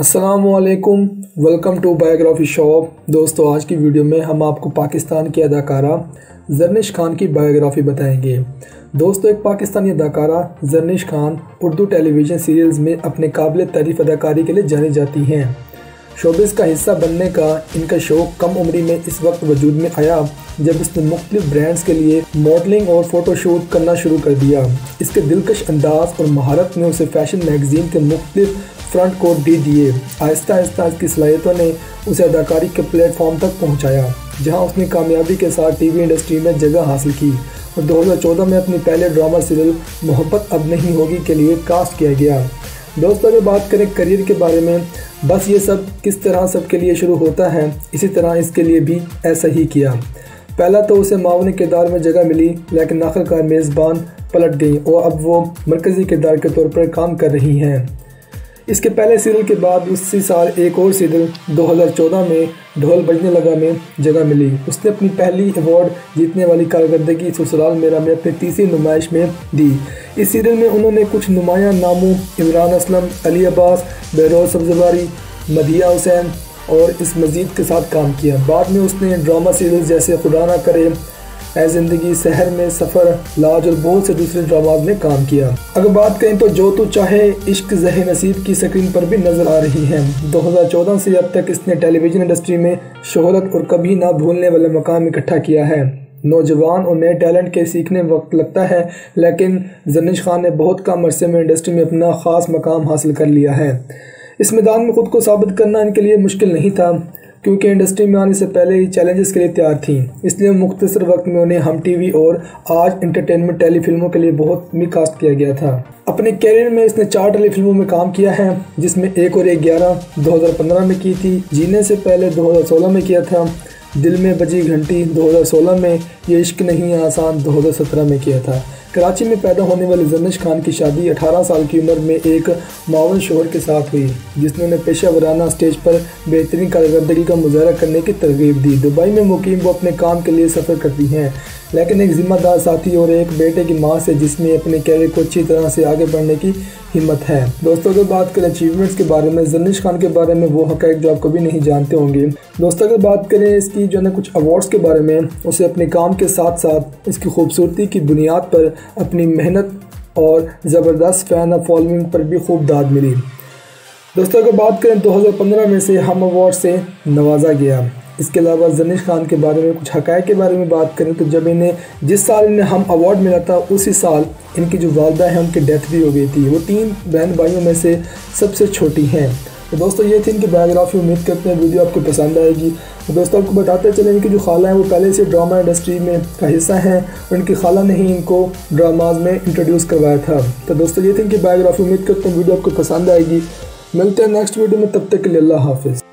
अस्सलामुअलैकुम, welcome to biography shop. दोस्तों, आज की वीडियो में हम आपको पाकिस्तान की अदाकारा ज़ारनिश खान की बायोग्राफ़ी बताएंगे। दोस्तों, एक पाकिस्तानी अदाकारा ज़ारनिश खान उर्दू टेलीविज़न सीरियल्स में अपने काबिल तारीफ़ अदाकारी के लिए जानी जाती हैं। शोबिस का हिस्सा बनने का इनका शौक़ कम उम्री में इस वक्त वजूद में आया जब इसने मुख्तलिफ़ ब्रांड्स के लिए मॉडलिंग और फ़ोटोशूट करना शुरू कर दिया। इसके दिलकश अंदाज और महारत ने उसे फैशन मैगज़ीन के मुख्तलिफ़ फ्रंट कोड दे दिए। आहिस्ता आहिस्ता इसकी सलाहियतों ने उसे अदाकारी के प्लेटफॉर्म तक पहुंचाया, जहां उसने कामयाबी के साथ टीवी इंडस्ट्री में जगह हासिल की और 2014 में अपने पहले ड्रामा सीरियल मोहब्बत अब नहीं होगी के लिए कास्ट किया गया। दोस्तों, अगर बात करें करियर के बारे में, बस ये सब किस तरह सबके लिए शुरू होता है, इसी तरह इसके लिए भी ऐसा ही किया। पहला तो उसे मामूली किरदार में जगह मिली, लेकिन आखिरकार मेज़बान पलट गई और अब वो मरकज़ी किरदार के तौर पर काम कर रही हैं। इसके पहले सीरियल के बाद उसी साल एक और सीरियल 2014 में ढोल बजने लगा में जगह मिली। उसने अपनी पहली अवार्ड जीतने वाली कारकर्दगी ससुराल मेरा में अपनी तीसरी नुमाइश में दी। इस सीरियल में उन्होंने कुछ नुमाया नामों इमरान असलम, अली अब्बास, बेरोज़ सबज़वारी, मदिया हुसैन और इस मजीद के साथ काम किया। बाद में उसने ड्रामा सीरियल जैसे खुराना करे जिंदगी, शहर में सफ़र, लाज और बहुत से दूसरे ड्रामाज में काम किया। अगर बात करें तो जो तो चाहे, इश्क ज़हे नसीब की स्क्रीन पर भी नजर आ रही हैं। 2014 से अब तक इसने टेलीविज़न इंडस्ट्री में शोहरत और कभी ना भूलने वाला मकाम इकट्ठा किया है। नौजवान और नए टैलेंट के सीखने वक्त लगता है, लेकिन ज़ारनिश खान ने बहुत कम अरसे में इंडस्ट्री में अपना ख़ास मकाम हासिल कर लिया है। इस मैदान में खुद को साबित करना इनके लिए मुश्किल नहीं था, क्योंकि इंडस्ट्री में आने से पहले ही चैलेंजेस के लिए तैयार थी। इसलिए मुख्तसर वक्त में उन्हें हम टीवी और आज इंटरटेनमेंट टेलीफिल्मों के लिए बहुत भी कास्ट किया गया था। अपने कैरियर में इसने 4 टेलीफिल्मों में काम किया है, जिसमें एक और एक 11 2015 में की थी, जीने से पहले 2016 में किया था, दिल में बजी घंटी 2016 में, ये इश्क नहीं आसान 2017 में किया था। कराची में पैदा होने वाले ज़ारनिश खान की शादी 18 साल की उम्र में एक मावन शोहर के साथ हुई, जिसने उन्हें पेशा वराना स्टेज पर बेहतरीन कारकर्दगी का मुजाहरा करने की तरगीब दी। दुबई में मुकीम वो अपने काम के लिए सफ़र करती हैं, लेकिन एक ज़िम्मेदार साथी और एक बेटे की माँ से जिसमें अपने कैरियर को अच्छी तरह से आगे बढ़ने की हिम्मत है। दोस्तों, अगर बात करें अचीवमेंट्स के बारे में, ज़ारनिश खान के बारे में वो हक़ीक़त जो आप कभी नहीं जानते होंगे। दोस्तों, अगर बात करें इसकी जो ना कुछ अवार्ड्स के बारे में, उसे अपने काम के साथ साथ इसकी खूबसूरती की बुनियाद पर अपनी मेहनत और ज़बरदस्त फ़ैन फॉलोइंग पर भी खूब दाद मिली। दोस्तों, अगर बात करें 2015 में से हम अवार्ड से नवाजा गया। इसके अलावा ज़ारनिश खान के बारे में कुछ हक़ाइक़ के बारे में बात करें तो जब इन्हें जिस साल इन्हें हम अवार्ड मिला था, उसी साल इनकी जो वालदा है उनकी डेथ भी हो गई थी। वो 3 बहन भाइयों में से सबसे छोटी हैं। तो दोस्तों, ये थी इनकी बायोग्राफी। उम्मीद करते हैं वीडियो आपको पसंद आएगी। तो दोस्तों, आपको बताते चले इनकी जो खाला हैं वो पहले से ड्रामा इंडस्ट्री में का हिस्सा हैं और इनकी खाला ने ही इनको ड्रामाज में इंट्रोड्यूस करवाया था। तो दोस्तों, ये थी इनकी बायोग्राफी। उम्मीद करते हैं वीडियो आपको पसंद आएगी। मिलते हैं नेक्स्ट वीडियो में, तब तक के लिए अल्लाह हाफिज़।